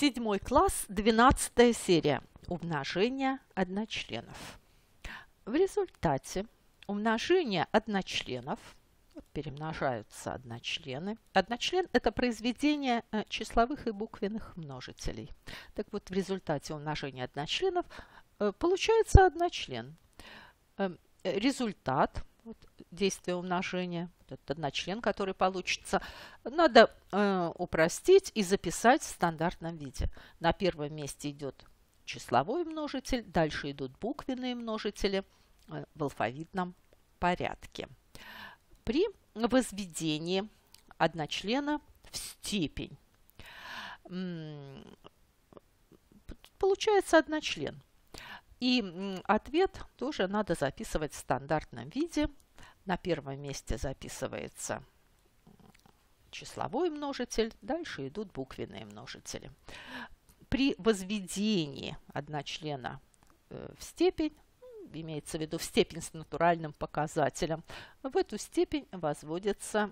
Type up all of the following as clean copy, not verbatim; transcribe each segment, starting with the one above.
Седьмой класс, 12 серия. Умножение одночленов. В результате умножения одночленов перемножаются одночлены. Одночлен – это произведение числовых и буквенных множителей. Так вот, в результате умножения одночленов получается одночлен. Результат действия умножения, этот одночлен, который получится, надо упростить и записать в стандартном виде. На первом месте идет числовой множитель, дальше идут буквенные множители в алфавитном порядке. При возведении одночлена в степень получается одночлен. И ответ тоже надо записывать в стандартном виде. На первом месте записывается числовой множитель, дальше идут буквенные множители. При возведении одночлена в степень, имеется в виду в степень с натуральным показателем, в эту степень возводится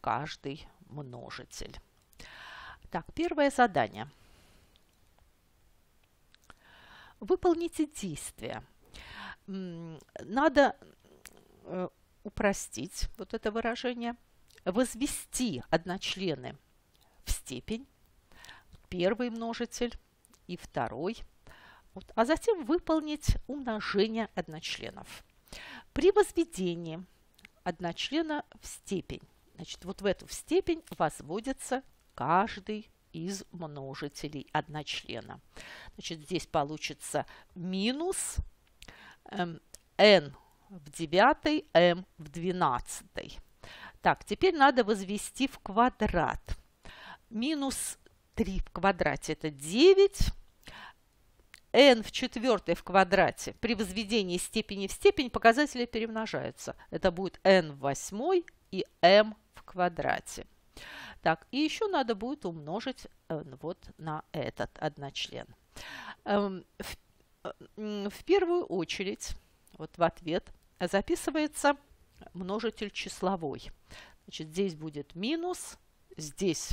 каждый множитель. Так, первое задание. Выполните действие. Надо упростить это выражение. Возвести одночлены в степень. Первый множитель и второй. А затем выполнить умножение одночленов. При возведении одночлена в степень. Значит, в эту степень возводится каждый из множителей одночлена. Значит, здесь получится минус n в 9, m в 12. Так, теперь надо возвести в квадрат. Минус 3 в квадрате – это 9. n в 4 в квадрате. При возведении степени в степень показатели перемножаются. Это будет n в 8 и m в квадрате. Так, и еще надо будет умножить на этот одночлен. В первую очередь, в ответ записывается множитель числовой. Значит, здесь будет минус, здесь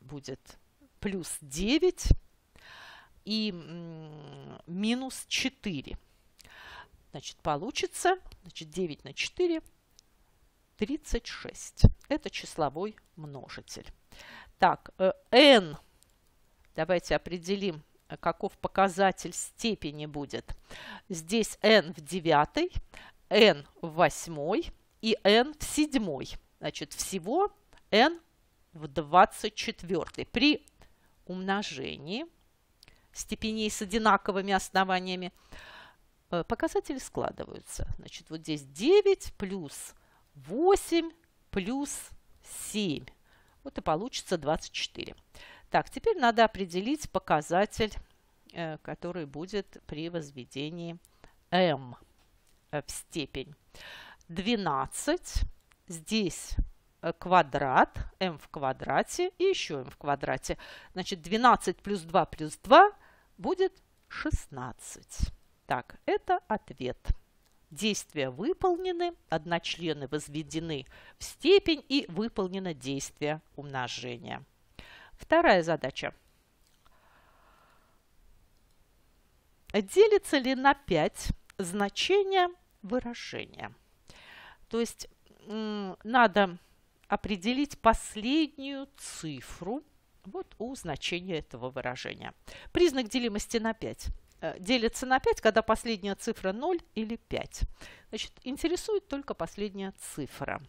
будет плюс 9 и минус 4. Значит, получится 9 на 4 – 36. Это числовой множитель. Так, n. Давайте определим, каков показатель степени будет. Здесь n в 9, n в 8 и n в 7. Значит, всего n в 24. При умножении степеней с одинаковыми основаниями показатели складываются. Значит, здесь 9 плюс 8 плюс 7. И получится 24. Так, теперь надо определить показатель, который будет при возведении m в степень. 12. Здесь квадрат, m в квадрате и еще m в квадрате. Значит, 12 плюс 2 будет 16. Так, это ответ. Действия выполнены, одночлены возведены в степень и выполнено действие умножения. Вторая задача. Делится ли на 5 значение выражения? То есть надо определить последнюю цифру у значения этого выражения. Признак делимости на 5. Делится на 5, когда последняя цифра 0 или 5. Значит, интересует только последняя цифра.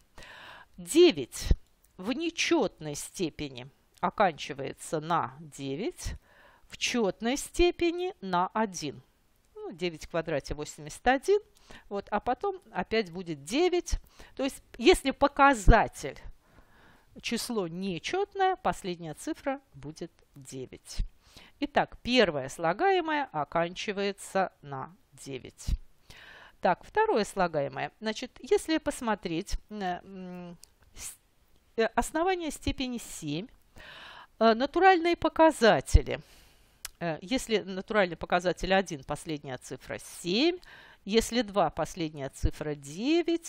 9 в нечетной степени оканчивается на 9, в четной степени на 1. 9 в квадрате 81, а потом опять будет 9. То есть, если показатель число нечетное, последняя цифра будет 9. Итак, первое слагаемое оканчивается на 9. Так, второе слагаемое. Значит, если посмотреть основание степени 7, натуральные показатели. Если натуральный показатель 1, последняя цифра 7. Если 2, последняя цифра 9.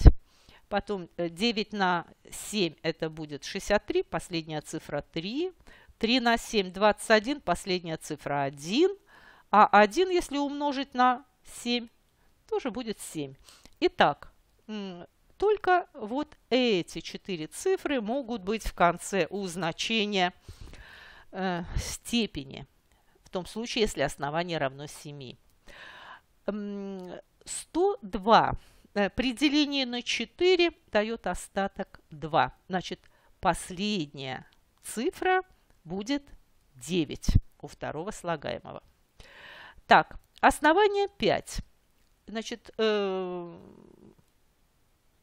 Потом 9 на 7 это будет 63, последняя цифра 3. 3 на 7, 21, последняя цифра 1. А 1, если умножить на 7, тоже будет 7. Итак, только вот эти 4 цифры могут быть в конце у значения степени. В том случае, если основание равно 7. 102 пределение на 4 дает остаток 2. Значит, последняя цифра будет 9 у второго слагаемого. Так, основание 5. Значит,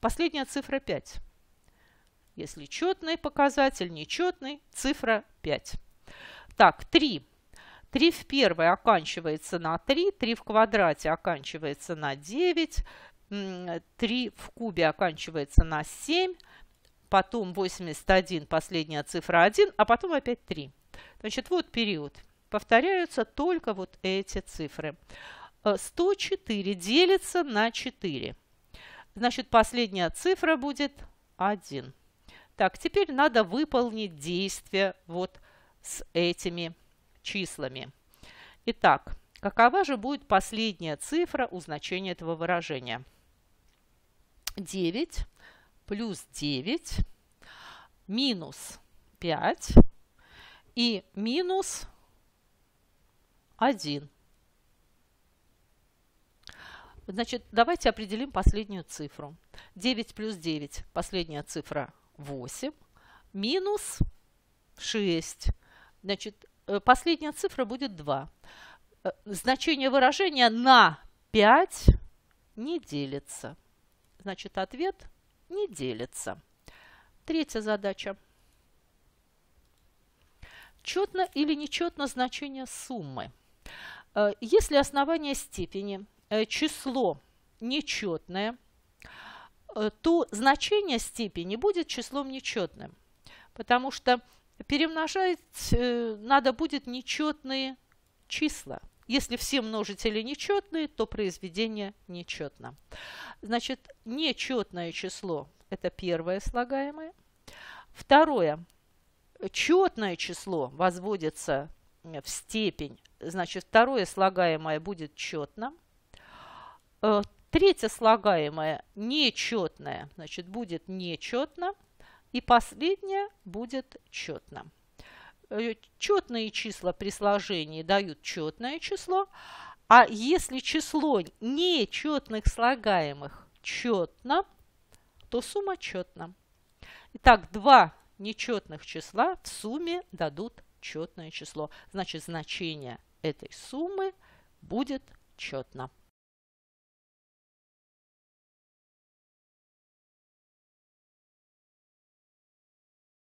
последняя цифра 5. Если четный показатель, нечетный, цифра 5. Так, 3. 3 в первой оканчивается на 3, 3 в квадрате оканчивается на 9, 3 в кубе оканчивается на 7, потом 81, последняя цифра 1, а потом опять 3. Значит, вот период. Повторяются только вот эти цифры. 104 делится на 4. Значит, последняя цифра будет 1. Так, теперь надо выполнить действие вот с этими числами. Итак, какова же будет последняя цифра у значения этого выражения? 9 плюс 9 минус 5 и минус 1. Значит, давайте определим последнюю цифру. 9 плюс 9, последняя цифра 8, минус 6. Значит, последняя цифра будет 2. Значение выражения на 5 не делится. Значит, ответ не делится. Третья задача. Четно или нечетно значение суммы. Если основание степени число нечетное, то значение степени будет числом нечетным, потому что перемножать надо будет нечетные числа. Если все множители нечетные, то произведение нечетно. Значит, нечетное число – это первое слагаемое. Второе. Четное число возводится в степень. Значит, второе слагаемое будет четно. Третье слагаемое – нечетное. Значит, будет нечетно. И последнее будет четно. Четные числа при сложении дают четное число, а если число нечетных слагаемых четно, то сумма четна. Итак, два нечетных числа в сумме дадут четное число. Значит, значение этой суммы будет четно.